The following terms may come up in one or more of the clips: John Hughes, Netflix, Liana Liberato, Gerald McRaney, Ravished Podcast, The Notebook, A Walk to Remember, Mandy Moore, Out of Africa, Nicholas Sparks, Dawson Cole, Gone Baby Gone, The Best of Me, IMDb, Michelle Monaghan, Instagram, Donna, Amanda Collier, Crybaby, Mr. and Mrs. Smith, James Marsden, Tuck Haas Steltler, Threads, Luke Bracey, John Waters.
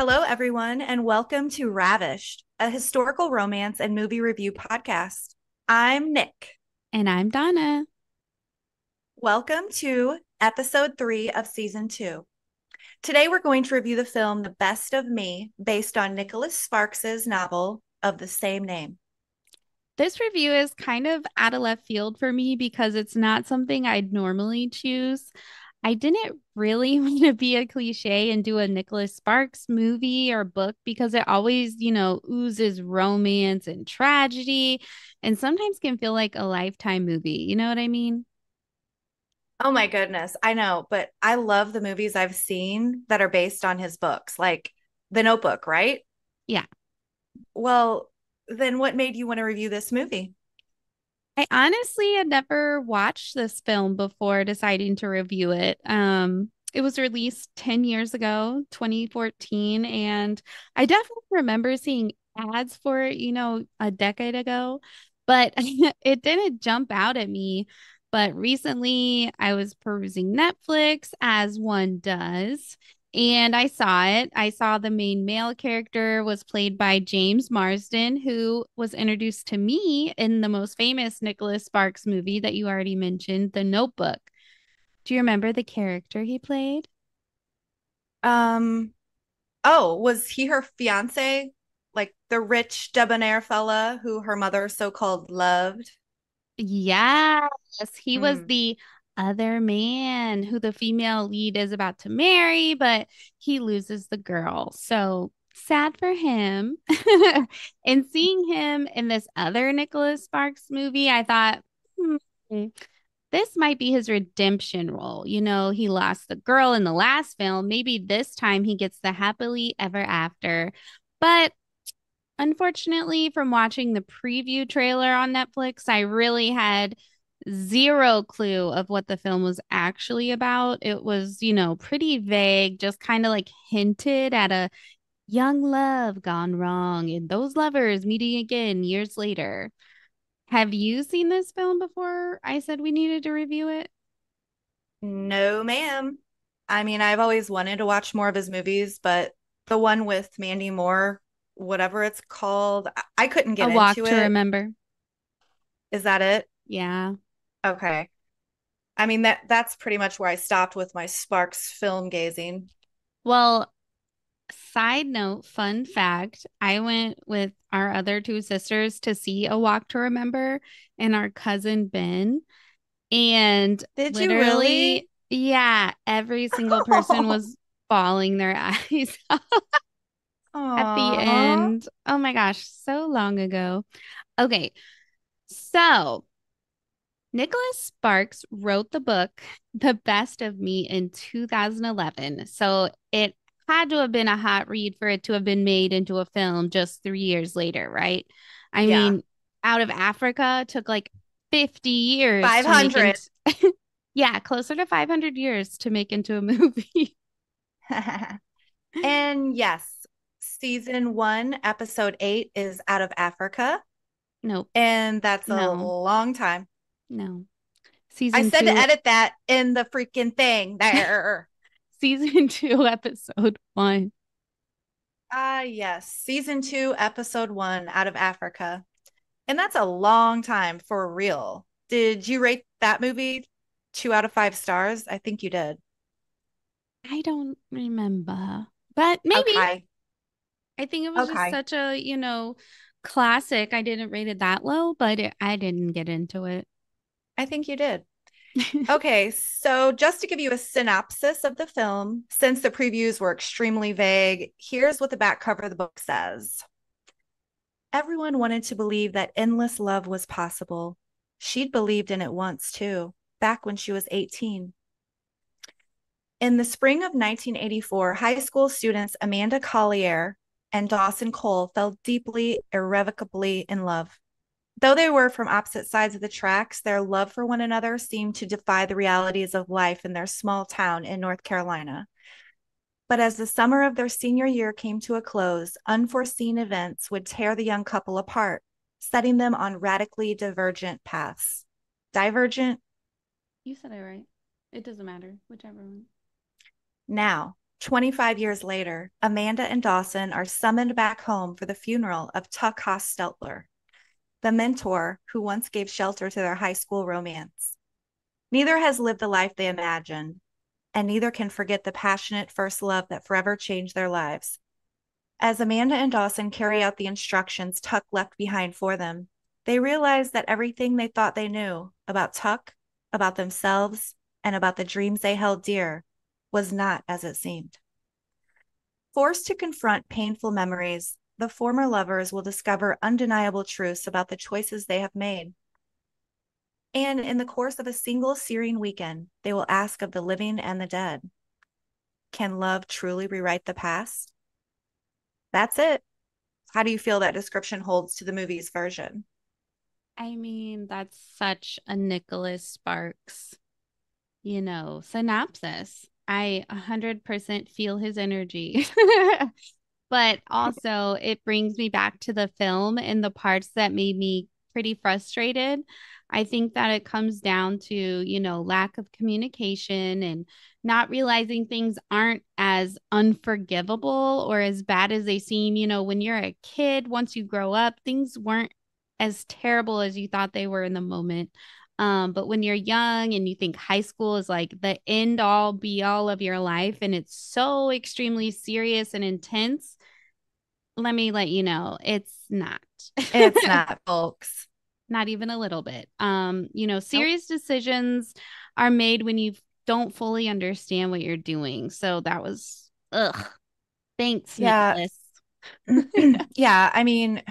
Hello, everyone, and welcome to Ravished, a historical romance and movie review podcast. I'm Nick. And I'm Donna. Welcome to episode 3 of season 2. Today, we're going to review the film The Best of Me, based on Nicholas Sparks' novel of the same name. This review is kind of out of left field for me because it's not something I'd normally choose. I didn't really want to be a cliche and do a Nicholas Sparks movie or book because it always, oozes romance and tragedy and sometimes can feel like a Lifetime movie. You know what I mean? Oh, my goodness. I know. But I love the movies I've seen that are based on his books, like The Notebook, right? Yeah. Well, then what made you want to review this movie? I honestly had never watched this film before deciding to review it. It was released 10 years ago, 2014, and I definitely remember seeing ads for it, a decade ago, but it didn't jump out at me. But recently I was perusing Netflix, as one does, and I saw it. I saw the main male character was played by James Marsden, who was introduced to me in the most famous Nicholas Sparks movie that you already mentioned, The Notebook. Do you remember the character he played? Was he her fiance? Like the rich debonair fella who her mother so-called loved? Yes, he was the other man who the female lead is about to marry, but he loses the girl. So sad for him. And seeing him in this other Nicholas Sparks movie, I thought, this might be his redemption role. He lost the girl in the last film. Maybe this time he gets the happily ever after. But unfortunately, from watching the preview trailer on Netflix, I really had zero clue of what the film was actually about. It was, pretty vague, just kind of like hinted at a young love gone wrong and those lovers meeting again years later. Have you seen this film before I said we needed to review it? No, ma'am. I mean, I've always wanted to watch more of his movies, but the one with Mandy Moore, whatever it's called, I couldn't get into it. A Walk to Remember. Is that it? Yeah. Okay. I mean, that's pretty much where I stopped with my Sparks film gazing. Well, side note, fun fact, I went with our other two sisters to see A Walk to Remember and our cousin Ben. And did you really? Yeah. Every single person was bawling their eyes out at the end. Oh my gosh. So long ago. Okay. So Nicholas Sparks wrote the book, The Best of Me, in 2011. So it had to have been a hot read for it to have been made into a film just 3 years later, right? I mean, Out of Africa took like 50 years. 500. Closer to 500 years to make into a movie. And yes, season 1, episode 8 is Out of Africa. Nope. And that's a long time. No. Season 2. I said to edit that in the freaking thing there. Season 2, episode 1. Yes. Season 2, episode 1, Out of Africa. And that's a long time for real. Did you rate that movie 2 out of 5 stars? I think you did. I don't remember. But maybe. Okay. I think it was just such a, classic. I didn't rate it that low, but I didn't get into it. I think you did. Okay, so just to give you a synopsis of the film, since the previews were extremely vague, here's what the back cover of the book says. Everyone wanted to believe that endless love was possible. She'd believed in it once, too, back when she was 18. In the spring of 1984, high school students Amanda Collier and Dawson Cole fell deeply, irrevocably in love. Though they were from opposite sides of the tracks, their love for one another seemed to defy the realities of life in their small town in North Carolina. But as the summer of their senior year came to a close, unforeseen events would tear the young couple apart, setting them on radically divergent paths. Divergent? You said it right. It doesn't matter, whichever one. Now, 25 years later, Amanda and Dawson are summoned back home for the funeral of Tuck Haas Steltler, the mentor who once gave shelter to their high school romance. Neither has lived the life they imagined, and neither can forget the passionate first love that forever changed their lives. As Amanda and Dawson carry out the instructions Tuck left behind for them, they realize that everything they thought they knew about Tuck, about themselves, and about the dreams they held dear was not as it seemed. Forced to confront painful memories, the former lovers will discover undeniable truths about the choices they have made. And in the course of a single searing weekend, they will ask of the living and the dead, can love truly rewrite the past? That's it. How do you feel that description holds to the movie's version? I mean, that's such a Nicholas Sparks, synopsis. I 100% feel his energy. But also it brings me back to the film and the parts that made me pretty frustrated. I think that it comes down to, lack of communication and not realizing things aren't as unforgivable or as bad as they seem. When you're a kid, once you grow up, things weren't as terrible as you thought they were in the moment. But when you're young and you think high school is like the end all be all of your life and it's so extremely serious and intense, let me let you know, it's not. It's not, folks. Not even a little bit. Serious decisions are made when you don't fully understand what you're doing. So that was, thanks, Nicholas. Yeah, I mean,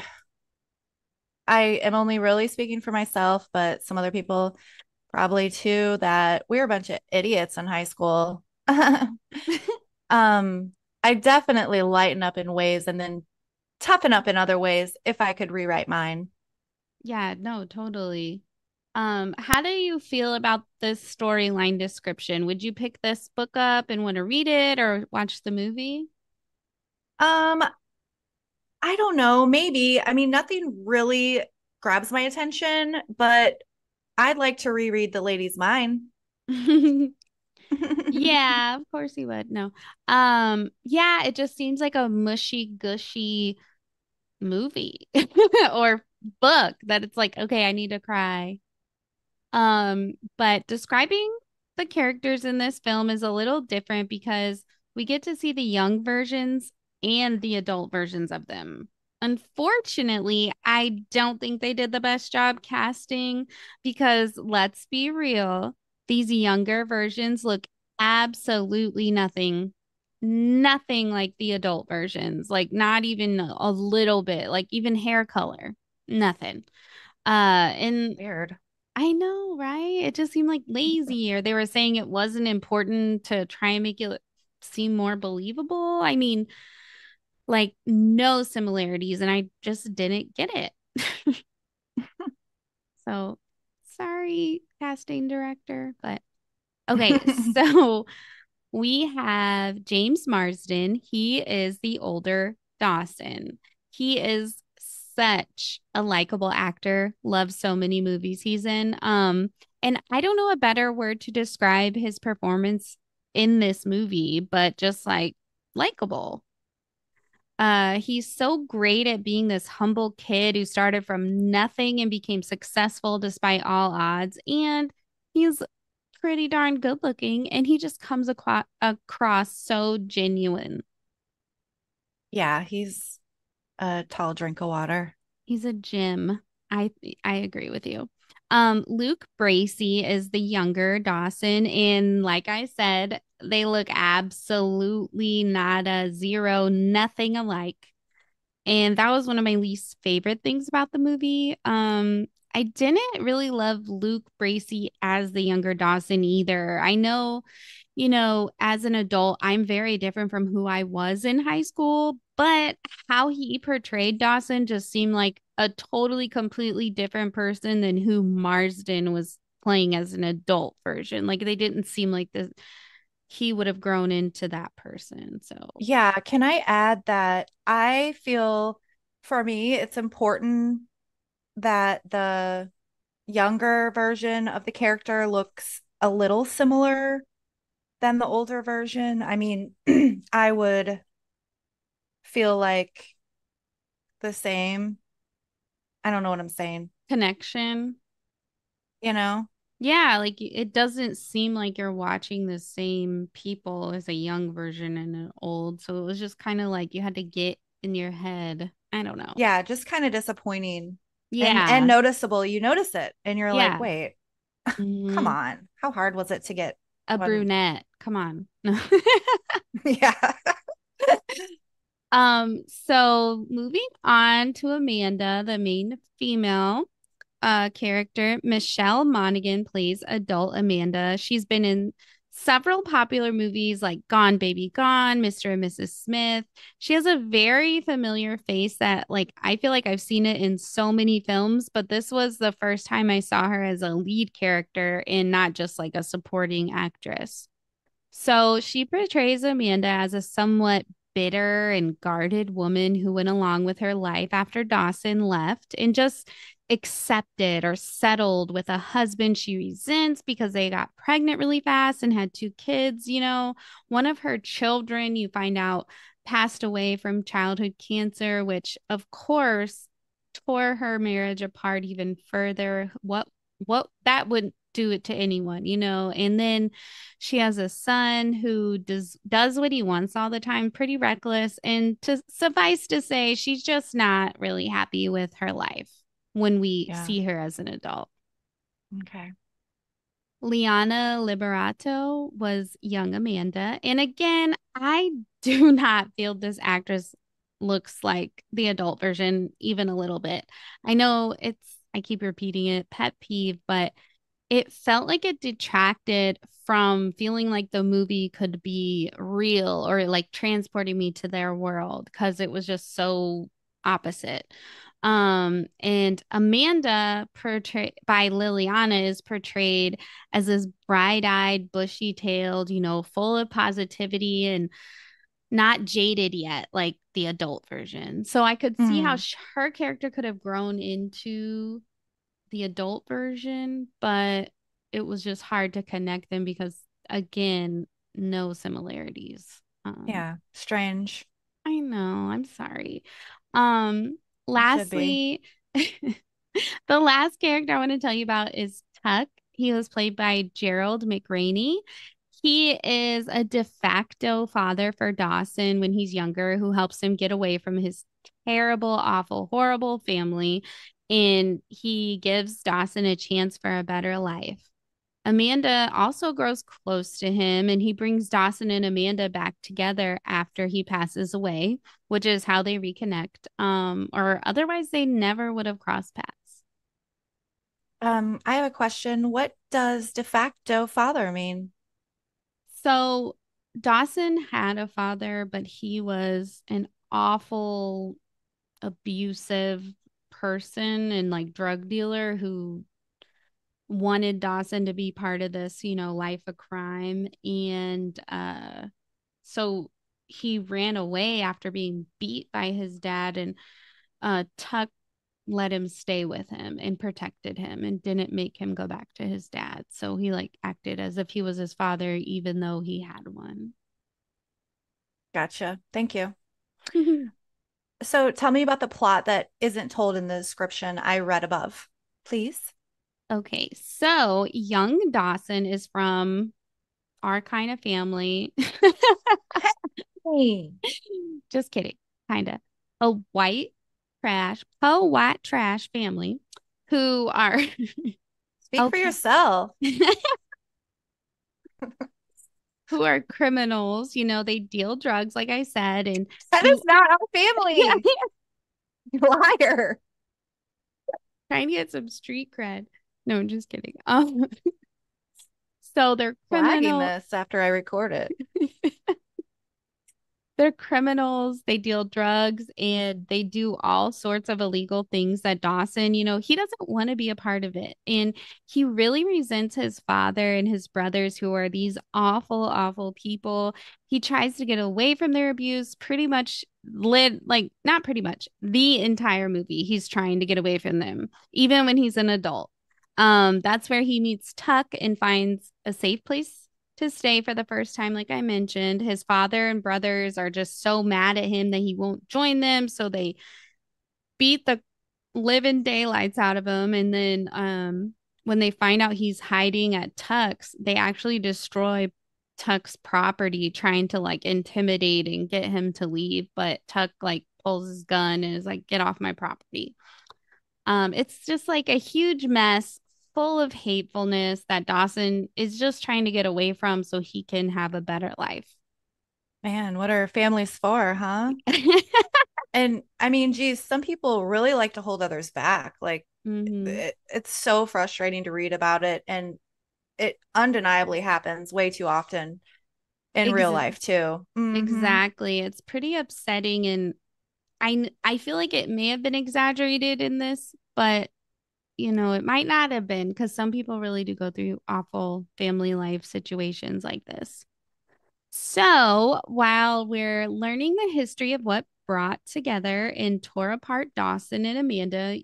I am only really speaking for myself, but some other people probably too, that we were a bunch of idiots in high school. I definitely lighten up in ways and then toughen up in other ways if I could rewrite mine. Yeah, no, totally. How do you feel about this storyline description? Would you pick this book up and want to read it or watch the movie? I don't know. Maybe. I mean, nothing really grabs my attention, but I'd like to reread The Lady's Mind. Yeah, of course you would. No. Yeah, it just seems like a mushy, gushy movie or book that it's like, okay, I need to cry. But describing the characters in this film is a little different because we get to see the young versions and the adult versions of them. Unfortunately, I don't think they did the best job casting because let's be real, these younger versions look absolutely nothing like the adult versions, like not even a little bit, like even hair color. Nothing. And weird. I know, right? It just seemed like lazy, or they were saying it wasn't important to try and make it seem more believable. I mean, like no similarities, and I just didn't get it. So sorry, casting director, but okay. So we have James Marsden. He is the older Dawson. He is such a likable actor. Loves so many movies he's in. And I don't know a better word to describe his performance in this movie, but just like likable. He's so great at being this humble kid who started from nothing and became successful despite all odds. And he's pretty darn good looking, and he just comes across so genuine. Yeah, he's a tall drink of water. He's a gem. I agree with you. Luke Bracey is the younger Dawson, and like I said, they look absolutely nada, zero, nothing alike. And that was one of my least favorite things about the movie. I didn't really love Luke Bracey as the younger Dawson either. I know, as an adult, I'm very different from who I was in high school, but how he portrayed Dawson just seemed like a totally, completely different person than who Marsden was playing as an adult version. Like they didn't seem like this. He would have grown into that person. So yeah. Can I add that I feel for me, it's important that the younger version of the character looks a little similar than the older version. I mean, I would feel like the same. I don't know what I'm saying. Connection. You know? Yeah, like it doesn't seem like you're watching the same people as a young version and an old. So it was just kind of like you had to get in your head. I don't know. Yeah, just kind of disappointing. Yeah. And noticeable. You notice it and you're like, wait, come on. How hard was it to get brunette? Come on. Yeah. So moving on to Amanda, the main female character. Michelle Monaghan plays adult Amanda. She's been in several popular movies like Gone Baby Gone, Mr. and Mrs. Smith. She has a very familiar face that, like, I feel like I've seen it in so many films, but this was the first time I saw her as a lead character and not just like a supporting actress. So she portrays Amanda as a somewhat bitter and guarded woman who went along with her life after Dawson left and just accepted or settled with a husband she resents because they got pregnant really fast and had 2 kids. You know, one of her children, you find out, passed away from childhood cancer, which of course tore her marriage apart even further. What that would do it to anyone, you know. And then she has a son who does what he wants all the time, pretty reckless, and to suffice to say, she's just not really happy with her life when we see her as an adult. Okay. Liana Liberato was young Amanda. And again, I do not feel this actress looks like the adult version even a little bit. I know I keep repeating it, pet peeve, but it felt like it detracted from feeling like the movie could be real or like transporting me to their world because it was just so opposite. And Amanda by Liliana is portrayed as this bright-eyed, bushy-tailed, you know, full of positivity and not jaded yet, like the adult version. So I could see how her character could have grown into the adult version, but it was just hard to connect them because, again, no similarities. Yeah, strange. I know. I'm sorry. Lastly, the last character I want to tell you about is Tuck. He was played by Gerald McRaney. He is a de facto father for Dawson when he's younger, who helps him get away from his terrible, awful, horrible family. And he gives Dawson a chance for a better life. Amanda also grows close to him, and he brings Dawson and Amanda back together after he passes away, which is how they reconnect, or otherwise they never would have crossed paths. I have a question. What does de facto father mean? So Dawson had a father, but he was an awful, abusive person and like drug dealer who wanted Dawson to be part of this, you know, life of crime. And so he ran away after being beat by his dad, and Tuck let him stay with him and protected him and didn't make him go back to his dad. So he like acted as if he was his father, even though he had one. Gotcha. Thank you. So tell me about the plot that isn't told in the description I read above, please. Okay, so young Dawson is from our kind of family. Hey. Just kidding, kind of. A white trash family who are... Speak for yourself. Who are criminals. You know, they deal drugs, like I said. And that is not our family. You liar. Trying to get some street cred. No, I'm just kidding. So they're criminals. This after I record it. They're criminals. They deal drugs and they do all sorts of illegal things that Dawson, you know, he doesn't want to be a part of it. And he really resents his father and his brothers, who are these awful, awful people. He tries to get away from their abuse the entire movie. He's trying to get away from them, even when he's an adult. That's where he meets Tuck and finds a safe place to stay for the first time. Like I mentioned, his father and brothers are just so mad at him that he won't join them. So they beat the living daylights out of him. And then when they find out he's hiding at Tuck's, they actually destroy Tuck's property, trying to like intimidate and get him to leave. But Tuck like pulls his gun and is like, get off my property. It's just like a huge mess full of hatefulness that Dawson is just trying to get away from so he can have a better life. Man, what are families for, huh? And I mean, geez, some people really like to hold others back. Like it's so frustrating to read about it. And it undeniably happens way too often in real life too. Mm-hmm. Exactly. It's pretty upsetting. And I feel like it may have been exaggerated in this, but you know, it might not have been, because some people really do go through awful family life situations like this. So while we're learning the history of what brought together and tore apart Dawson and Amanda,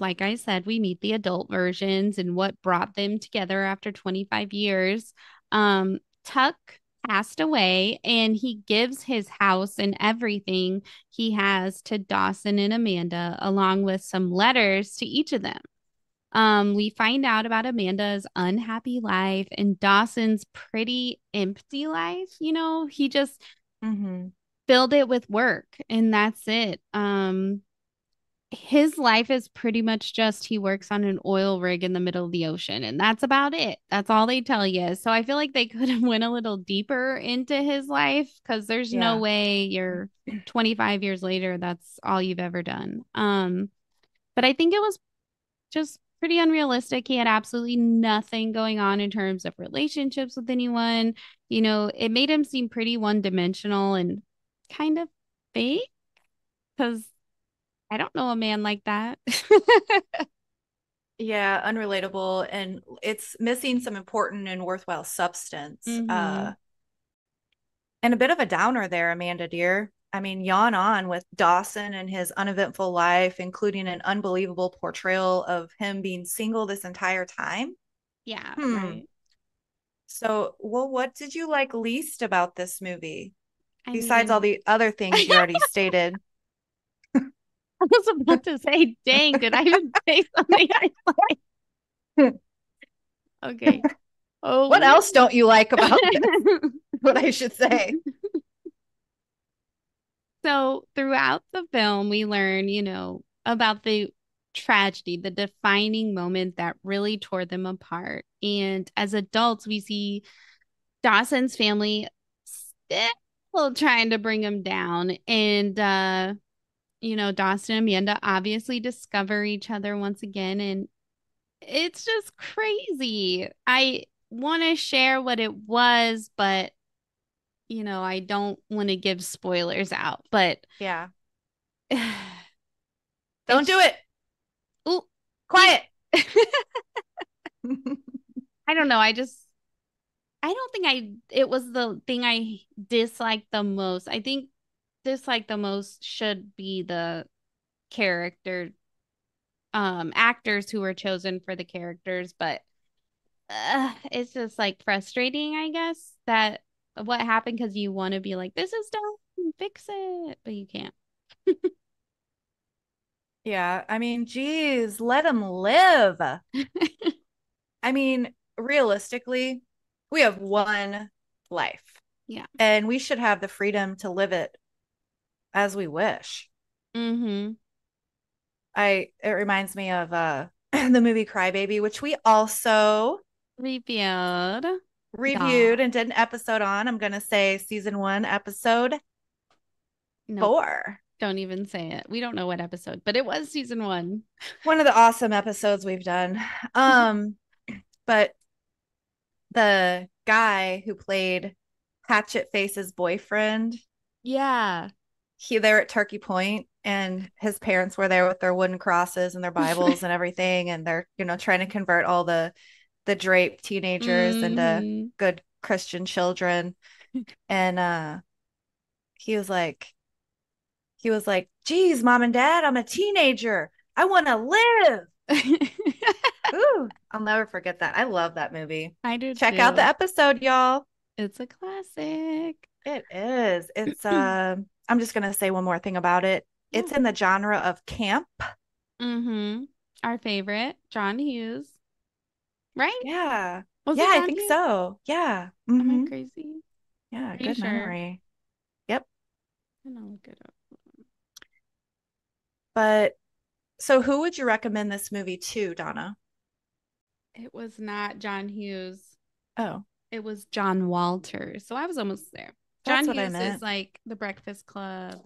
like I said, we meet the adult versions and what brought them together after 25 years. Tuck passed away, and he gives his house and everything he has to Dawson and Amanda, along with some letters to each of them. We find out about Amanda's unhappy life and Dawson's pretty empty life. You know, he just filled it with work, and that's it. His life is pretty much just he works on an oil rig in the middle of the ocean, and that's about it. That's all they tell you. So I feel like they could have went a little deeper into his life, because there's no way you're 25 years later, that's all you've ever done. But I think it was just pretty unrealistic. He had absolutely nothing going on in terms of relationships with anyone. You know, it made him seem pretty one-dimensional and kind of fake, because I don't know a man like that. Yeah, unrelatable. And it's missing some important and worthwhile substance. And a bit of a downer there, Amanda, dear. I mean, yawn on with Dawson and his uneventful life, including an unbelievable portrayal of him being single this entire time. Yeah. Right. So, well, what did you like least about this movie? Besides all the other things you already stated. I was about to say, dang, did I even say something I like? Okay. Oh, what else don't you like about this? What I should say. So throughout the film, we learn, you know, about the tragedy, the defining moment that really tore them apart. And as adults, we see Dawson's family still trying to bring him down. And, you know, Dawson and Amanda obviously discover each other once again, and it's just crazy. I want to share what it was, but, you know, I don't want to give spoilers out, but yeah. Don't do it. Ooh, quiet. I don't know. I don't think it was the thing I disliked the most. I think dislike the most should be the character actors who were chosen for the characters, but it's just like frustrating, I guess, that what happened, because you want to be like, this is done, fix it, but you can't. Yeah, I mean, geez, let them live. I mean, realistically, we have one life. Yeah, and we should have the freedom to live it as we wish. It reminds me of the movie Crybaby, which we also reviewed and did an episode on. I'm gonna say season 1, episode 4. Don't even say it. We don't know what episode, but it was season 1. One of the awesome episodes we've done. But the guy who played Hatchet Face's boyfriend. Yeah. He there at Turkey Point, and his parents were there with their wooden crosses and their Bibles and everything. And they're, you know, trying to convert all the draped teenagers into good Christian children. And he was like, geez, Mom and Dad, I'm a teenager. I want to live. Ooh, I'll never forget that. I love that movie. I do. Check out the episode, y'all. It's a classic. It is. It's I'm just gonna say one more thing about it. It's in the genre of camp. Mm-hmm. Our favorite, John Hughes. Right? Yeah. Was it John I think Hughes? So. Yeah. Mm-hmm. Am I crazy? Yeah. Pretty good sure. memory. Yep. And I'll look it up. But so who would you recommend this movie to, Donna? It was not John Hughes. Oh. It was John Waters. So I was almost there. That's John Hughes is like The Breakfast Club.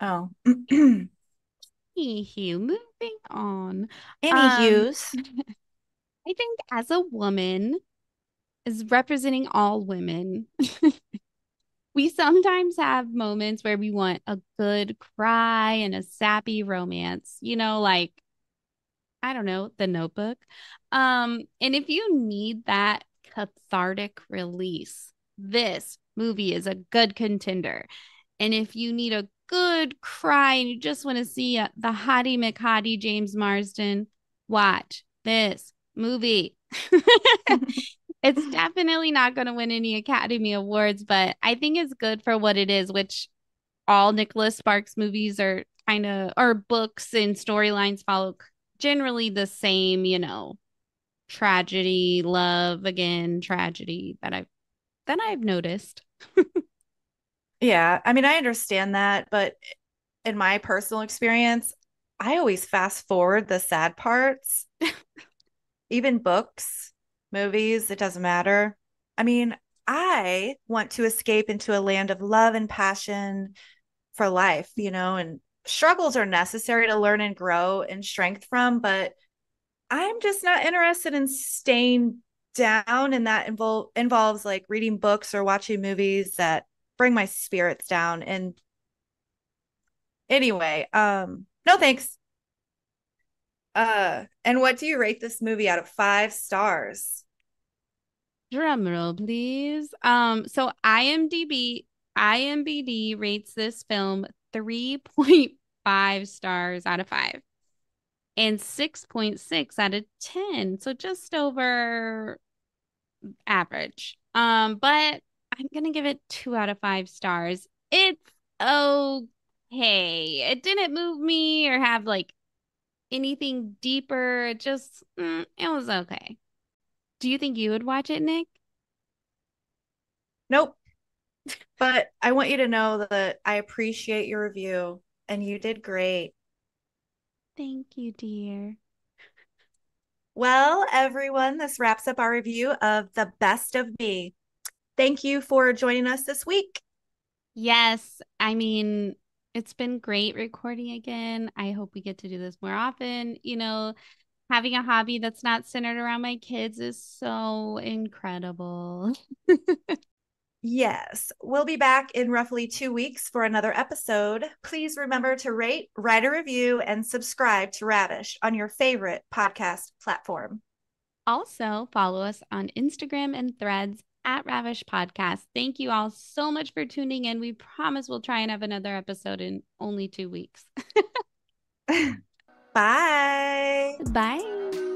Oh. Moving on. Any Hughes. I think as a woman is representing all women. We sometimes have moments where we want a good cry and a sappy romance, you know, like, I don't know, The Notebook. And if you need that cathartic release, this movie is a good contender. And if you need a good cry and you just want to see the hottie McHottie James Marsden, watch this movie. It's definitely not going to win any Academy Awards, but I think it's good for what it is, which all Nicholas Sparks movies are kind of, or books and storylines follow generally the same, you know, tragedy, love again, tragedy that I've noticed. Yeah, I mean, I understand that, but in my personal experience, I always fast forward the sad parts, even books. Movies, it doesn't matter. I mean, I want to escape into a land of love and passion for life, you know, and struggles are necessary to learn and grow and strength from, but I'm just not interested in staying down. And that involves like reading books or watching movies that bring my spirits down. And anyway, no thanks. And what do you rate this movie out of 5 stars? Drumroll, please. So IMDb rates this film 3.5 stars out of 5 and 6.6 out of 10. So just over average. But I'm going to give it 2 out of 5 stars. It's okay. It didn't move me or have like anything deeper, just it was okay. Do you think you would watch it, Nick? Nope. But I want you to know that I appreciate your review and you did great. Thank you, dear. Well, everyone, this wraps up our review of The Best of Me. Thank you for joining us this week. Yes, I mean, it's been great recording again. I hope we get to do this more often. You know, having a hobby that's not centered around my kids is so incredible. Yes. We'll be back in roughly 2 weeks for another episode. Please remember to rate, write a review, and subscribe to Ravished on your favorite podcast platform. Also, follow us on Instagram and Threads at Ravished Podcast. Thank you all so much for tuning in. We promise we'll try and have another episode in only 2 weeks. Bye. Bye.